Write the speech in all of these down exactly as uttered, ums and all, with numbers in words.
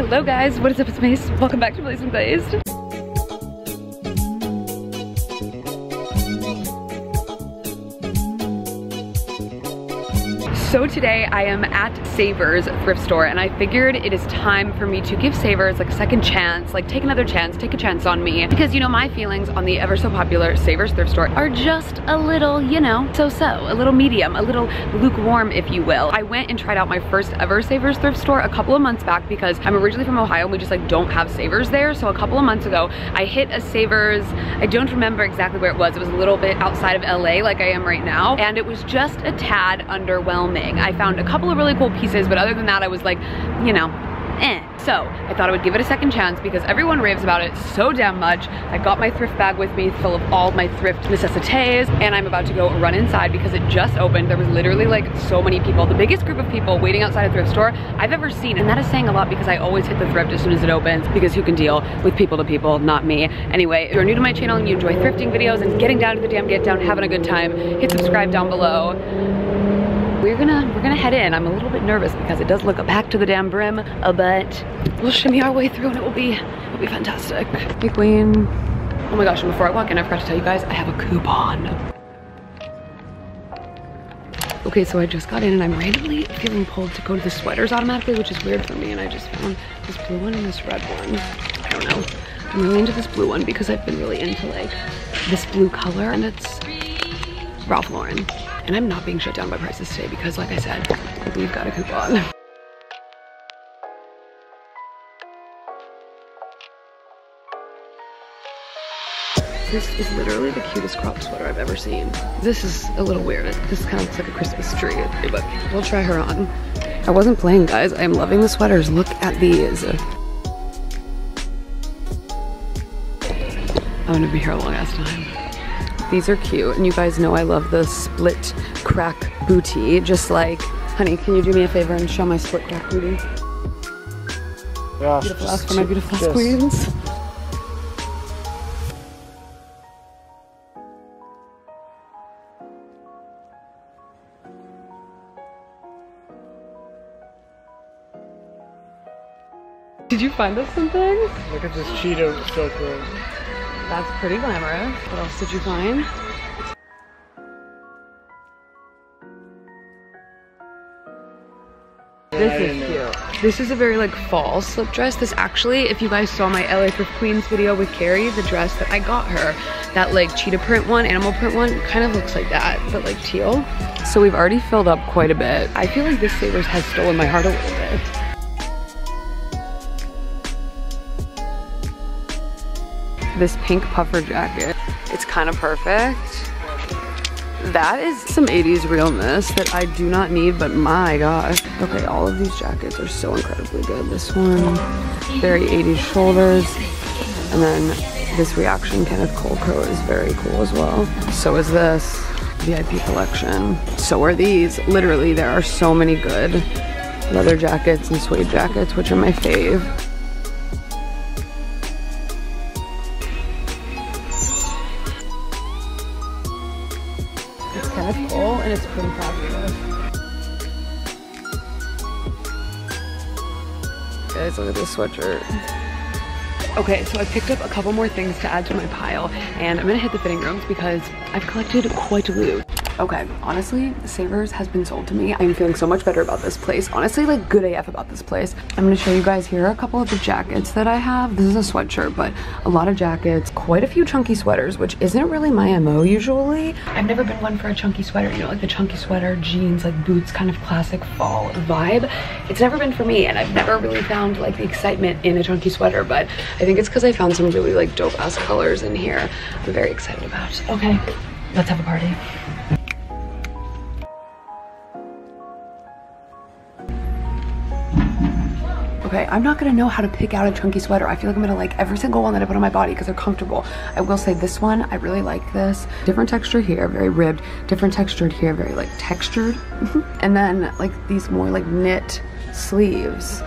Hello guys, what is up, it's Mace. Welcome back to Blazed and Glazed. So today I am at Savers Thrift Store and I figured it is time for me to give Savers like a second chance, like take another chance, take a chance on me. Because you know, my feelings on the ever so popular Savers Thrift Store are just a little, you know, so-so, a little medium, a little lukewarm, if you will. I went and tried out my first ever Savers Thrift Store a couple of months back because I'm originally from Ohio and we just like don't have Savers there. So a couple of months ago, I hit a Savers, I don't remember exactly where it was. It was a little bit outside of L A like I am right now. And it was just a tad underwhelming. I found a couple of really cool pieces, but other than that I was like, you know, eh. So I thought I would give it a second chance because everyone raves about it so damn much. I got my thrift bag with me full of all my thrift necessities and I'm about to go run inside because it just opened. There was literally like so many people, the biggest group of people waiting outside a thrift store I've ever seen. And that is saying a lot because I always hit the thrift as soon as it opens because who can deal with people to people, not me. Anyway, if you're new to my channel and you enjoy thrifting videos and getting down to the damn get down, having a good time, hit subscribe down below. We're gonna, we're gonna head in. I'm a little bit nervous because it does look back to the damn brim, uh, but we'll shimmy our way through and it will be, it'll be fantastic. Hey queen. Oh my gosh, and before I walk in, I forgot to tell you guys, I have a coupon. Okay, so I just got in and I'm randomly feeling pulled to go to the sweaters automatically, which is weird for me, and I just found this blue one and this red one. I don't know. I'm really into this blue one because I've been really into like this blue color and it's Ralph Lauren. And I'm not being shut down by prices today because, like I said, we've got a coupon. This is literally the cutest crop sweater I've ever seen. This is a little weird. This kind of looks like a Christmas tree, but we'll try her on. I wasn't playing, guys. I am loving the sweaters. Look at these. I'm gonna be here a long ass time. These are cute, and you guys know I love the split crack booty. Just like, honey, can you do me a favor and show my split crack booty? Yeah, beautiful ass for my beautiful ass queens. Did you find us something? Look at this Cheeto silk road. That's pretty glamorous. What else did you find? Yeah, this is cute. This is a very like fall slip dress. This actually, if you guys saw my L A Thrift Queens video with Carrie, the dress that I got her, that like cheetah print one, animal print one, kind of looks like that, but like teal. So we've already filled up quite a bit. I feel like this Savers has stolen my heart a little bit. This pink puffer jacket. It's kind of perfect. That is some eighties realness that I do not need, but my gosh. Okay, all of these jackets are so incredibly good. This one, very eighties shoulders. And then this Reaction Kenneth Cole coat is very cool as well. So is this V I P collection. So are these. Literally, there are so many good leather jackets and suede jackets, which are my fave. And it's pretty fabulous. Guys, look at this sweatshirt. Okay, so I picked up a couple more things to add to my pile, and I'm gonna hit the fitting rooms because I've collected quite a loot. Okay, honestly, Savers has been sold to me. I'm feeling so much better about this place. Honestly, like good A F about this place. I'm gonna show you guys here a couple of the jackets that I have. This is a sweatshirt, but a lot of jackets, quite a few chunky sweaters, which isn't really my M O usually. I've never been one for a chunky sweater, you know, like the chunky sweater, jeans, like boots, kind of classic fall vibe. It's never been for me, and I've never really found like the excitement in a chunky sweater, but I think it's because I found some really like dope ass colors in here. I'm very excited about. Okay, let's have a party. Okay, I'm not gonna know how to pick out a chunky sweater. I feel like I'm gonna like every single one that I put on my body because they're comfortable. I will say this one, I really like this. Different texture here, very ribbed. Different textured here, very like textured. And then like these more like knit sleeves.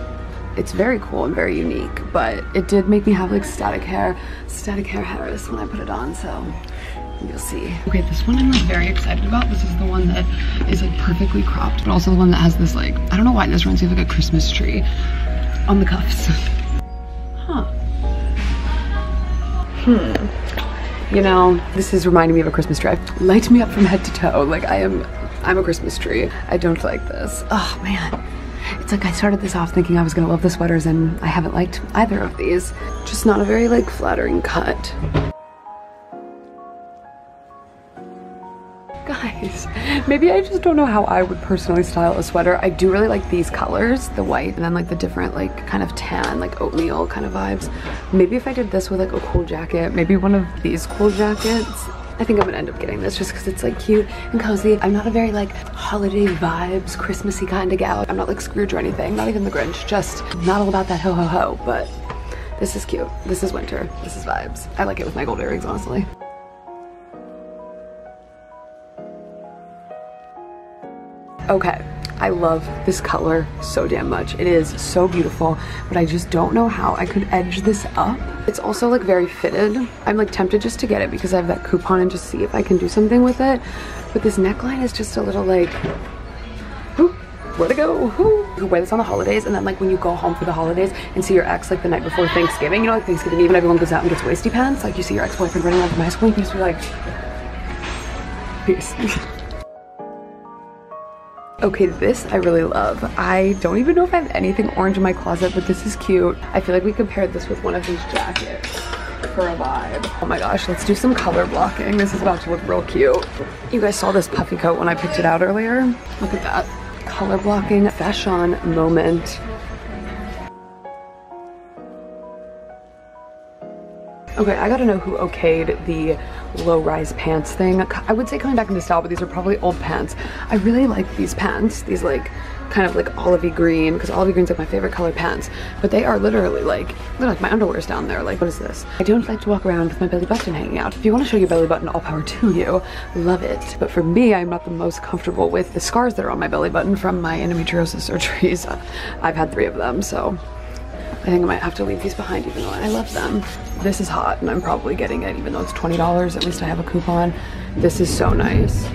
It's very cool and very unique, but it did make me have like static hair, static hair Harris when I put it on, so. You'll see. Okay, this one I'm like very excited about. This is the one that is like perfectly cropped, but also the one that has this like, I don't know why this reminds me of like a Christmas tree. on the cuffs. Huh. Hmm. You know, this is reminding me of a Christmas tree. Light me up from head to toe. Like I am, I'm a Christmas tree. I don't like this. Oh man. It's like I started this off thinking I was gonna love the sweaters and I haven't liked either of these. Just not a very like flattering cut. Guys, maybe I just don't know how I would personally style a sweater. I do really like these colors, the white and then like the different like kind of tan, like oatmeal kind of vibes. Maybe if I did this with like a cool jacket, maybe one of these cool jackets. I think I'm gonna end up getting this just because it's like cute and cozy. I'm not a very like holiday vibes, Christmassy kind of gal. I'm not like Scrooge or anything, not even the Grinch, just not all about that ho ho ho, but this is cute. This is winter, this is vibes. I like it with my gold earrings, honestly. Okay, I love this color so damn much. It is so beautiful, but I just don't know how I could edge this up. It's also like very fitted. I'm like tempted just to get it because I have that coupon and just see if I can do something with it. But this neckline is just a little like, whoop, where'd it go? Whoo. You wear this on the holidays and then like when you go home for the holidays and see your ex like the night before Thanksgiving, you know, like Thanksgiving Eve and everyone goes out and gets wasty pants. Like you see your ex-boyfriend running around from high school and you just be like, peace. Okay, this I really love. I don't even know if I have anything orange in my closet, but this is cute. I feel like we compared this with one of these jackets for a vibe. Oh my gosh, let's do some color blocking. This is about to look real cute. You guys saw this puffy coat when I picked it out earlier. Look at that. Color blocking fashion moment. Okay, I gotta know who okayed the low-rise pants thing. I would say coming back into style, but these are probably old pants. I really like these pants, these like kind of like olivey green, because olivey green's like my favorite color pants, but they are literally like, they're like my underwear's down there. Like, what is this? I don't like to walk around with my belly button hanging out. If you want to show your belly button, all power to you. Love it. But for me, I'm not the most comfortable with the scars that are on my belly button from my endometriosis surgeries. I've had three of them, so I think I might have to leave these behind even though I love them. This is hot and I'm probably getting it even though it's twenty dollars, at least I have a coupon. This is so nice.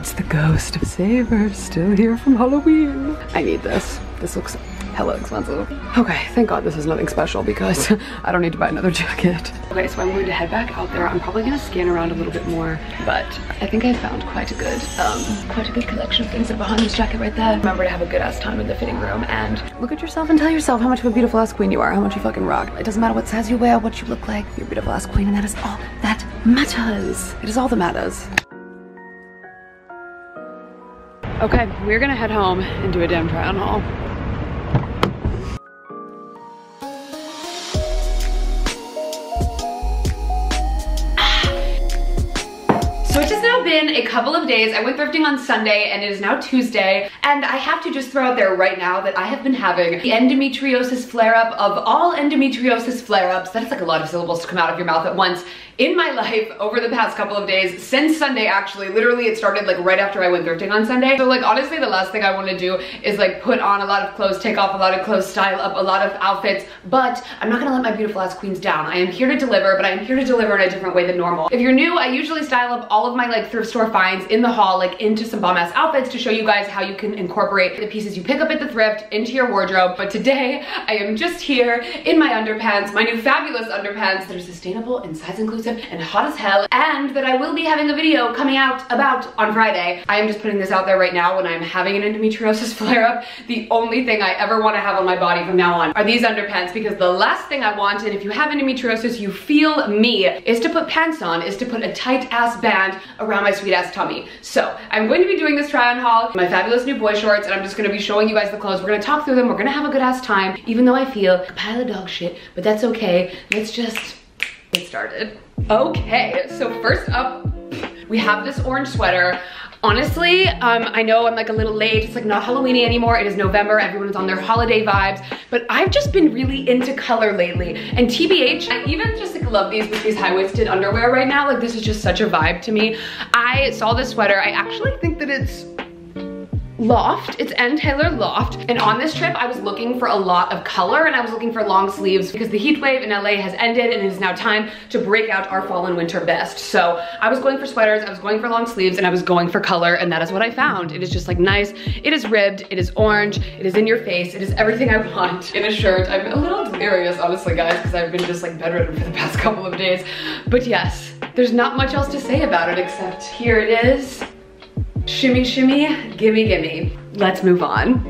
It's the ghost of Savers still here from Halloween. I need this. This looks hella expensive. Okay, thank God this is nothing special because I don't need to buy another jacket. Okay, so I'm going to head back out there. I'm probably gonna scan around a little bit more, but I think I found quite a good, um, quite a good collection of things that are behind this jacket right there. Remember to have a good ass time in the fitting room and look at yourself and tell yourself how much of a beautiful ass queen you are, how much you fucking rock. It doesn't matter what size you wear, what you look like, you're a beautiful ass queen and that is all that matters. It is all that matters. Okay, we're gonna head home and do a damn try on haul. Been a couple of days. I went thrifting on Sunday and it is now Tuesday and I have to just throw out there right now that I have been having the endometriosis flare-up of all endometriosis flare-ups. That's like a lot of syllables to come out of your mouth at once in my life over the past couple of days since Sunday actually. Literally it started like right after I went thrifting on Sunday. So like honestly the last thing I want to do is like put on a lot of clothes, take off a lot of clothes, style up a lot of outfits, but I'm not gonna let my beautiful ass queens down. I am here to deliver, but I am here to deliver in a different way than normal. If you're new, I usually style up all of my like thrift store finds in the haul like into some bomb ass outfits to show you guys how you can incorporate the pieces you pick up at the thrift into your wardrobe. But today I am just here in my underpants, my new fabulous underpants that are sustainable and size inclusive and hot as hell, and that I will be having a video coming out about on Friday. I am just putting this out there right now. When I'm having an endometriosis flare up, the only thing I ever want to have on my body from now on are these underpants, because the last thing I want, and if you have endometriosis you feel me, is to put pants on, is to put a tight ass band around my sweet ass tummy. So I'm going to be doing this try on haul, my fabulous new boy shorts, and I'm just going to be showing you guys the clothes. We're going to talk through them. We're going to have a good ass time, even though I feel like a pile of dog shit, but that's okay. Let's just get started. Okay, so first up, we have this orange sweater. Honestly, um, I know I'm like a little late. It's like not Halloween-y anymore. It is November. Everyone's on their holiday vibes, but I've just been really into color lately. And T B H, I even just like love these with these high-waisted underwear right now. Like this is just such a vibe to me. I saw this sweater. I actually think that it's Loft. It's Ann Taylor Loft. And on this trip, I was looking for a lot of color and I was looking for long sleeves because the heat wave in L A has ended and it is now time to break out our fall and winter best. So I was going for sweaters, I was going for long sleeves, and I was going for color, and that is what I found. It is just like nice. It is ribbed, it is orange, it is in your face, it is everything I want in a shirt. I'm a little delirious, honestly, guys, because I've been just like bedridden for the past couple of days. But yes, there's not much else to say about it except here it is. Shimmy, shimmy, gimme, gimme. Let's move on.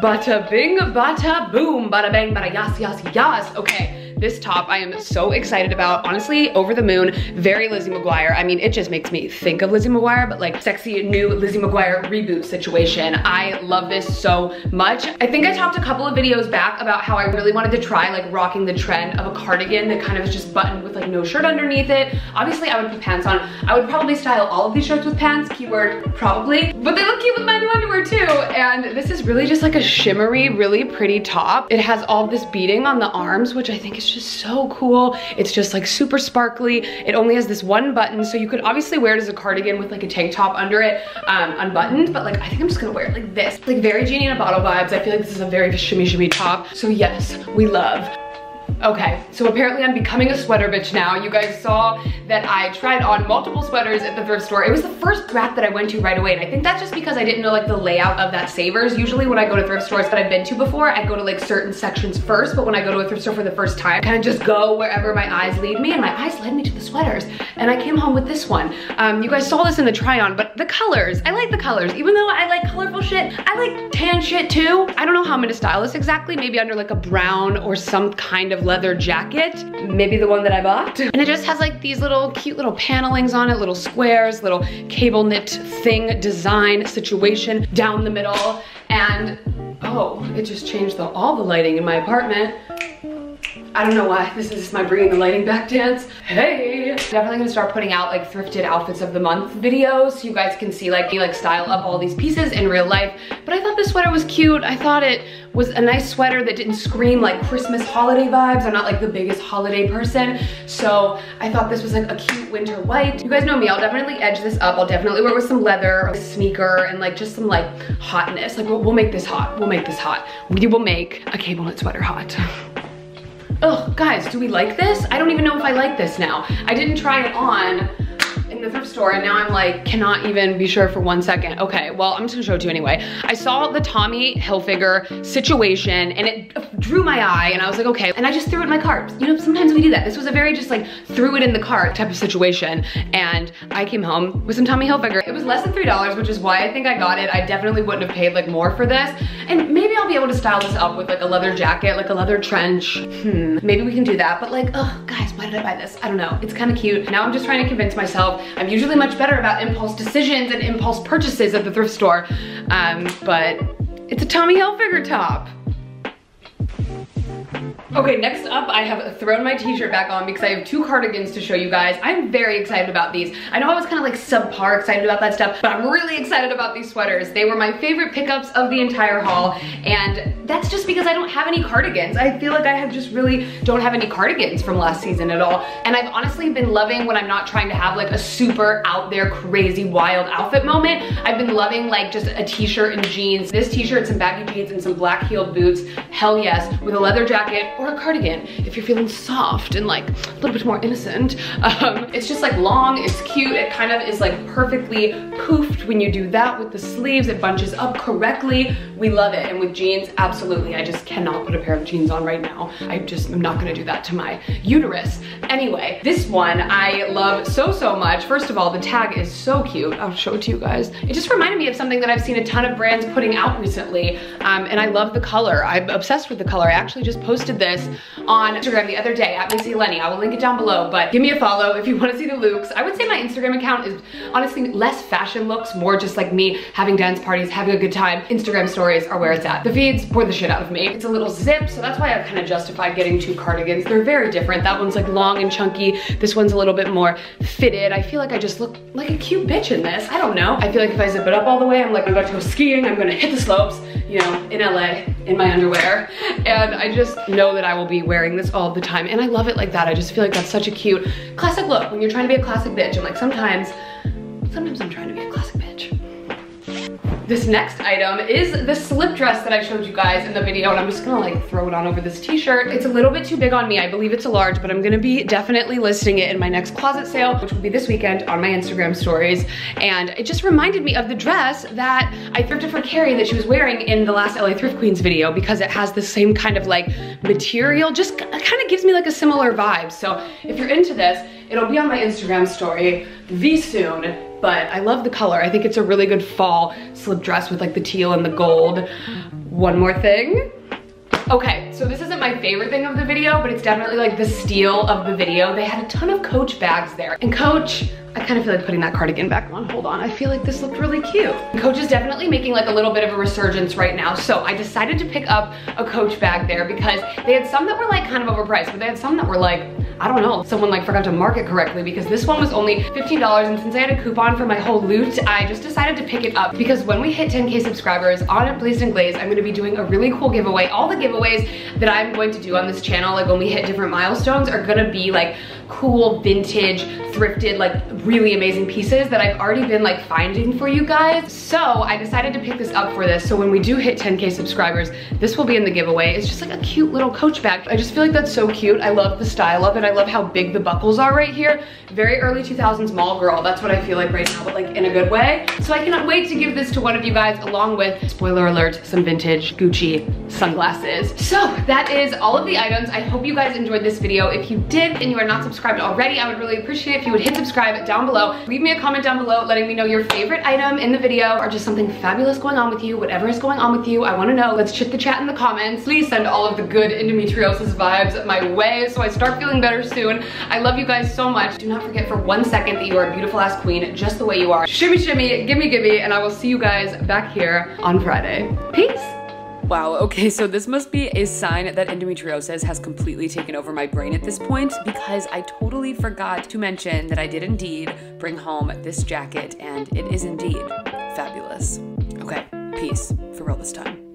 Bada bing, bada boom, bada bang, bada yas, yas, yas. Okay, this top I am so excited about. Honestly, over the moon, very Lizzie McGuire. I mean, it just makes me think of Lizzie McGuire, but like sexy new Lizzie McGuire reboot situation. I love this so much. I think I talked a couple of videos back about how I really wanted to try like rocking the trend of a cardigan that kind of is just buttoned with like no shirt underneath it. Obviously, I would put pants on. I would probably style all of these shirts with pants, keyword probably, but they look cute with my new underwear too. And this is really just like a shimmery, really pretty top. It has all this beading on the arms, which I think is just so cool. It's just like super sparkly. It only has this one button, so you could obviously wear it as a cardigan with like a tank top under it, um, unbuttoned, but like I think I'm just gonna wear it like this. Like very Genie in a Bottle vibes. I feel like this is a very shimmy shimmy top. So yes, we love. Okay, so apparently I'm becoming a sweater bitch now. You guys saw that I tried on multiple sweaters at the thrift store. It was the first rack that I went to right away, and I think that's just because I didn't know like the layout of that Savers. Usually when I go to thrift stores that I've been to before, I go to like certain sections first, but when I go to a thrift store for the first time, I kind of just go wherever my eyes lead me, and my eyes led me to the sweaters, and I came home with this one. Um, you guys saw this in the try-on, but the colors, I like the colors. Even though I like colorful shit, I like tan shit too. I don't know how I'm gonna style this exactly, maybe under like a brown or some kind of leather jacket, maybe the one that I bought. And it just has like these little cute little panelings on it, little squares, little cable knit thing design situation down the middle. And oh, it just changed the, all the lighting in my apartment. I don't know why, this is my bringing the lighting back dance. Hey! Definitely gonna start putting out like thrifted outfits of the month videos so you guys can see like me like style up all these pieces in real life. But I thought this sweater was cute. I thought it was a nice sweater that didn't scream like Christmas holiday vibes. I'm not like the biggest holiday person. So I thought this was like a cute winter white. You guys know me, I'll definitely edge this up. I'll definitely wear it with some leather or a sneaker and like just some like hotness. Like we'll, we'll make this hot, we'll make this hot. We will make a cable knit sweater hot. Oh, guys, do we like this? I don't even know if I like this now. I didn't try it on in the thrift store and now I'm like, cannot even be sure for one second. Okay, well, I'm just gonna show it to you anyway. I saw the Tommy Hilfiger situation and it drew my eye and I was like, okay. And I just threw it in my cart. You know, sometimes we do that. This was a very just like threw it in the cart type of situation. And I came home with some Tommy Hilfiger. It was less than three dollars, which is why I think I got it. I definitely wouldn't have paid like more for this. And maybe I'll be able to style this up with like a leather jacket, like a leather trench. Hmm, maybe we can do that. But like, oh, guys, why did I buy this? I don't know. It's kind of cute. Now I'm just trying to convince myself I'm usually much better about impulse decisions and impulse purchases at the thrift store, um, but it's a Tommy Hilfiger top. Okay, next up, I have thrown my t-shirt back on because I have two cardigans to show you guys. I'm very excited about these. I know I was kind of like subpar excited about that stuff, but I'm really excited about these sweaters. They were my favorite pickups of the entire haul, and that's just because I don't have any cardigans. I feel like I have just really don't have any cardigans from last season at all, and I've honestly been loving when I'm not trying to have like a super out there crazy wild outfit moment. I've been loving like just a t-shirt and jeans. This t-shirt, some baggy jeans, and some black heeled boots, hell yes, with a leather jacket, or a cardigan if you're feeling soft and like a little bit more innocent. Um, it's just like long, it's cute, it kind of is like perfectly poofed when you do that with the sleeves, it bunches up correctly. We love it. And with jeans, absolutely. I just cannot put a pair of jeans on right now. I just am not gonna do that to my uterus. Anyway, this one I love so, so much. First of all, the tag is so cute. I'll show it to you guys. It just reminded me of something that I've seen a ton of brands putting out recently. Um, and I love the color. I'm obsessed with the color. I actually just posted this This on Instagram the other day at Mace. I will link it down below, but give me a follow if you want to see the looks. I would say my Instagram account is honestly less fashion looks, more just like me having dance parties, having a good time. Instagram stories are where it's at. The feeds bore the shit out of me. It's a little zip, so that's why I kind of justified getting two cardigans. They're very different. That one's like long and chunky. This one's a little bit more fitted. I feel like I just look like a cute bitch in this. I don't know. I feel like if I zip it up all the way, I'm like, I'm about to go skiing. I'm going to hit the slopes, you know, in L A in my underwear. And I just know that that I will be wearing this all the time, and I love it like that. I just feel like that's such a cute classic look when you're trying to be a classic bitch. And like sometimes, sometimes I'm trying to be a classic bitch. This next item is the slip dress that I showed you guys in the video, and I'm just gonna like throw it on over this t-shirt. It's a little bit too big on me. I believe it's a large, but I'm gonna be definitely listing it in my next closet sale, which will be this weekend on my Instagram stories. And it just reminded me of the dress that I thrifted for Carrie that she was wearing in the last L A Thrift Queens video, because it has the same kind of like material, just kind of gives me like a similar vibe. So if you're into this, it'll be on my Instagram story V soon. But I love the color. I think it's a really good fall slip dress with like the teal and the gold. One more thing. Okay, so this isn't my favorite thing of the video, but it's definitely like the steal of the video. They had a ton of Coach bags there. And Coach, I kind of feel like putting that cardigan back on. Hold on, I feel like this looked really cute. Coach is definitely making like a little bit of a resurgence right now. So I decided to pick up a Coach bag there because they had some that were like kind of overpriced, but they had some that were like, I don't know, someone like forgot to mark it correctly, because this one was only fifteen dollars, and since I had a coupon for my whole loot, I just decided to pick it up because when we hit ten K subscribers on Blazed and Glazed, I'm gonna be doing a really cool giveaway. All the giveaways that I'm going to do on this channel, like when we hit different milestones, are gonna be like cool, vintage, thrifted, like really amazing pieces that I've already been like finding for you guys. So I decided to pick this up for this. So when we do hit ten K subscribers, this will be in the giveaway. It's just like a cute little Coach bag. I just feel like that's so cute. I love the style of it. I love how big the buckles are right here. Very early two thousands mall girl. That's what I feel like right now, but like in a good way. So I cannot wait to give this to one of you guys, along with, spoiler alert, some vintage Gucci sunglasses. So that is all of the items. I hope you guys enjoyed this video. If you did and you are not subscribed already, I would really appreciate it if you would hit subscribe down below. Leave me a comment down below letting me know your favorite item in the video, or just something fabulous going on with you. Whatever is going on with you, I want to know. Let's chit the chat in the comments. Please send all of the good endometriosis vibes my way so I start feeling better soon. I love you guys so much. Do not forget for one second that you are a beautiful ass queen just the way you are. Shimmy shimmy, gimme gimme, and I will see you guys back here on Friday. Peace. Wow, okay, so this must be a sign that endometriosis has completely taken over my brain at this point, because I totally forgot to mention that I did indeed bring home this jacket, and it is indeed fabulous. Okay, peace, for real this time.